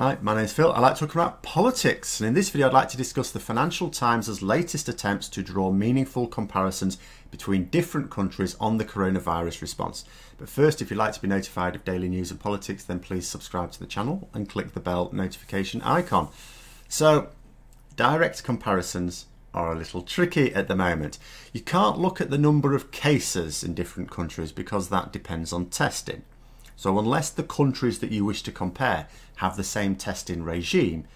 Hi, my name's Phil. I like talking about politics, and in this video I'd like to discuss the Financial Times' latest attempts to draw meaningful comparisons between different countries on the coronavirus response. But first, if you'd like to be notified of daily news and politics, then please subscribe to the channel and click the bell notification icon. So, direct comparisons are a little tricky at the moment. You can't look at the number of cases in different countries because that depends on testing. So unless the countries that you wish to compare have the same testing regime,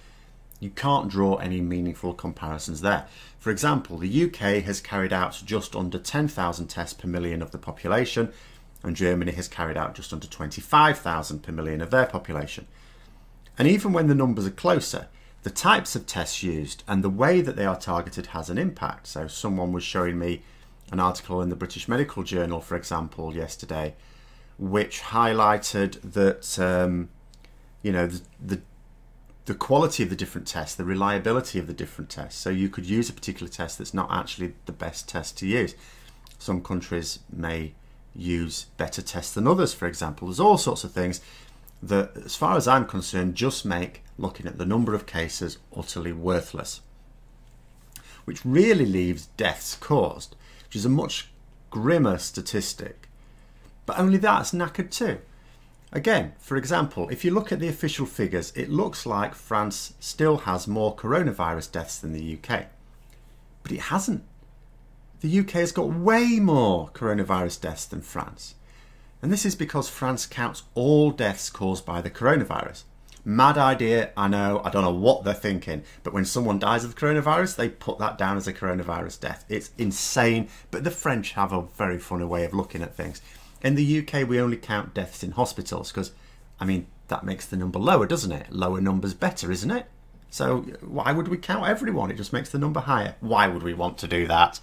you can't draw any meaningful comparisons there. For example, the UK has carried out just under 10,000 tests per million of the population, and Germany has carried out just under 25,000 per million of their population. And even when the numbers are closer, the types of tests used and the way that they are targeted has an impact. So someone was showing me an article in the British Medical Journal, for example, yesterday, which highlighted that the quality of the different tests, the reliability of the different tests. So you could use a particular test that's not actually the best test to use. Some countries may use better tests than others, for example. There's all sorts of things that, as far as I'm concerned, just make looking at the number of cases utterly worthless, which really leaves deaths caused, which is a much grimmer statistic. But only that's knackered too. Again, for example, if you look at the official figures, it looks like France still has more coronavirus deaths than the UK. But it hasn't. The UK has got way more coronavirus deaths than France. And this is because France counts all deaths caused by the coronavirus. Mad idea, I know, I don't know what they're thinking, but when someone dies of coronavirus, they put that down as a coronavirus death. It's insane, but the French have a very funny way of looking at things. In the UK, we only count deaths in hospitals because, I mean, that makes the number lower, doesn't it? Lower number's better, isn't it? So why would we count everyone? It just makes the number higher. Why would we want to do that?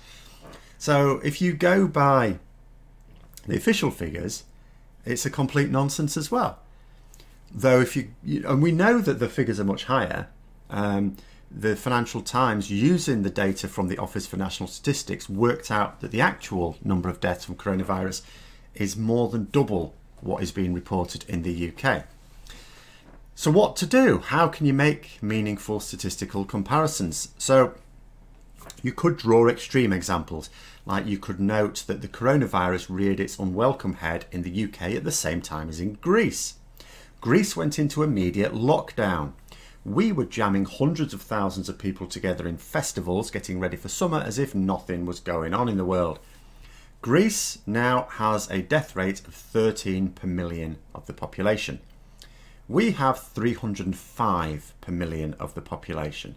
So if you go by the official figures, it's a complete nonsense as well. Though if you and we know that the figures are much higher, the Financial Times, using the data from the Office for National Statistics, worked out that the actual number of deaths from coronavirus is more than double what is being reported in the UK. So what to do? How can you make meaningful statistical comparisons? So you could draw extreme examples, like you could note that the coronavirus reared its unwelcome head in the UK at the same time as in Greece. Greece went into immediate lockdown. We were jamming hundreds of thousands of people together in festivals, getting ready for summer as if nothing was going on in the world. Greece now has a death rate of 13 per million of the population. We have 305 per million of the population.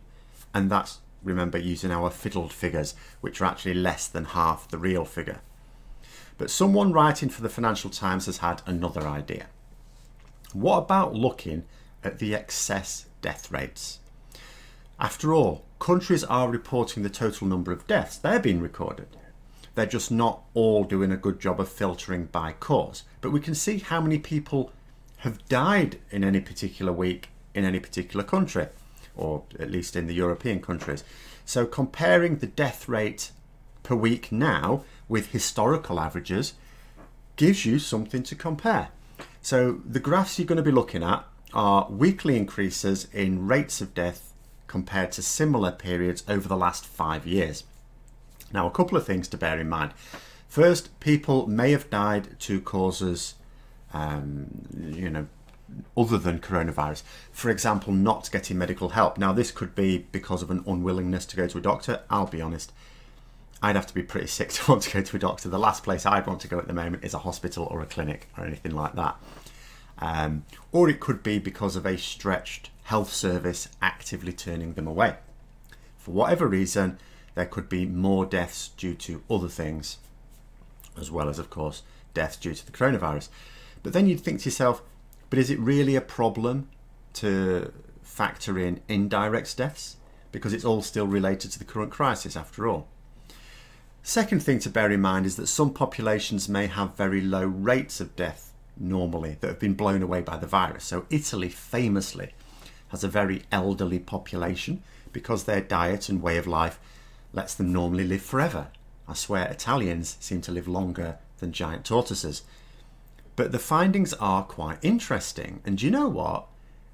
And that's, remember, using our fiddled figures, which are actually less than half the real figure. But someone writing for the Financial Times has had another idea. What about looking at the excess death rates? After all, countries are reporting the total number of deaths. They're being recorded. They're just not all doing a good job of filtering by cause. But we can see how many people have died in any particular week in any particular country, or at least in the European countries. So comparing the death rate per week now with historical averages gives you something to compare. So the graphs you're going to be looking at are weekly increases in rates of death compared to similar periods over the last 5 years. Now, a couple of things to bear in mind. First, people may have died to causes, other than coronavirus. For example, not getting medical help. Now, this could be because of an unwillingness to go to a doctor. I'll be honest, I'd have to be pretty sick to want to go to a doctor. The last place I'd want to go at the moment is a hospital or a clinic or anything like that. Or it could be because of a stretched health service actively turning them away. For whatever reason, there could be more deaths due to other things, as well as, of course, deaths due to the coronavirus. But then you'd think to yourself, but is it really a problem to factor in indirect deaths? Because it's all still related to the current crisis, after all. Second thing to bear in mind is that some populations may have very low rates of death normally that have been blown away by the virus. So Italy famously has a very elderly population because their diet and way of life lets them normally live forever. I swear Italians seem to live longer than giant tortoises. But the findings are quite interesting. And do you know what?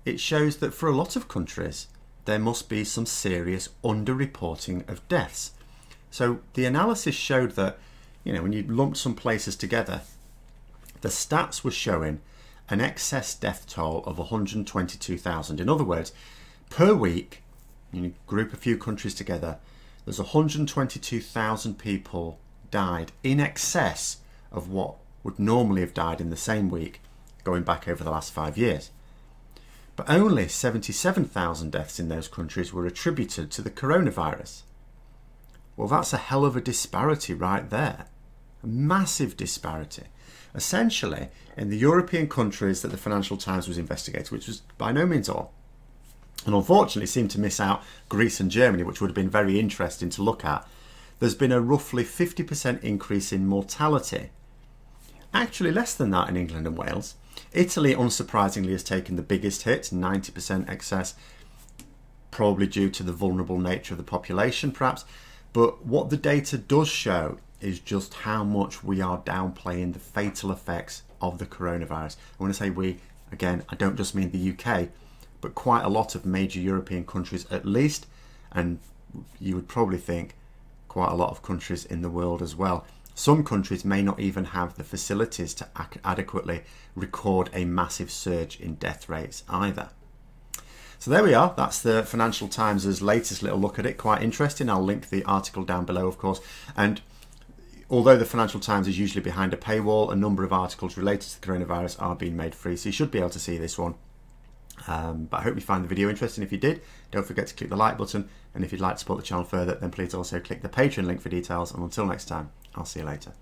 it shows that for a lot of countries, there must be some serious underreporting of deaths. So the analysis showed that, you know, when you lump some places together, the stats were showing an excess death toll of 122,000. In other words, per week, you group a few countries together, there's 122,000 people died in excess of what would normally have died in the same week going back over the last 5 years. But only 77,000 deaths in those countries were attributed to the coronavirus. Well, that's a hell of a disparity right there. A massive disparity. Essentially, in the European countries that the Financial Times was investigating, which was by no means all, and unfortunately seemed to miss out Greece and Germany, which would have been very interesting to look at, there's been a roughly 50% increase in mortality. Actually less than that in England and Wales. Italy, unsurprisingly, has taken the biggest hit, 90% excess, probably due to the vulnerable nature of the population, perhaps. But what the data does show is just how much we are downplaying the fatal effects of the coronavirus. And when I say we, again, I don't just mean the UK, but quite a lot of major European countries at least, and you would probably think quite a lot of countries in the world as well. Some countries may not even have the facilities to adequately record a massive surge in death rates either. So there we are, that's the Financial Times' latest little look at it, quite interesting. I'll link the article down below, of course. And although the Financial Times is usually behind a paywall, a number of articles related to the coronavirus are being made free, so you should be able to see this one. But I hope you find the video interesting. If you did, don't forget to click the like button, and if you'd like to support the channel further, then please also click the Patreon link for details, and until next time, I'll see you later.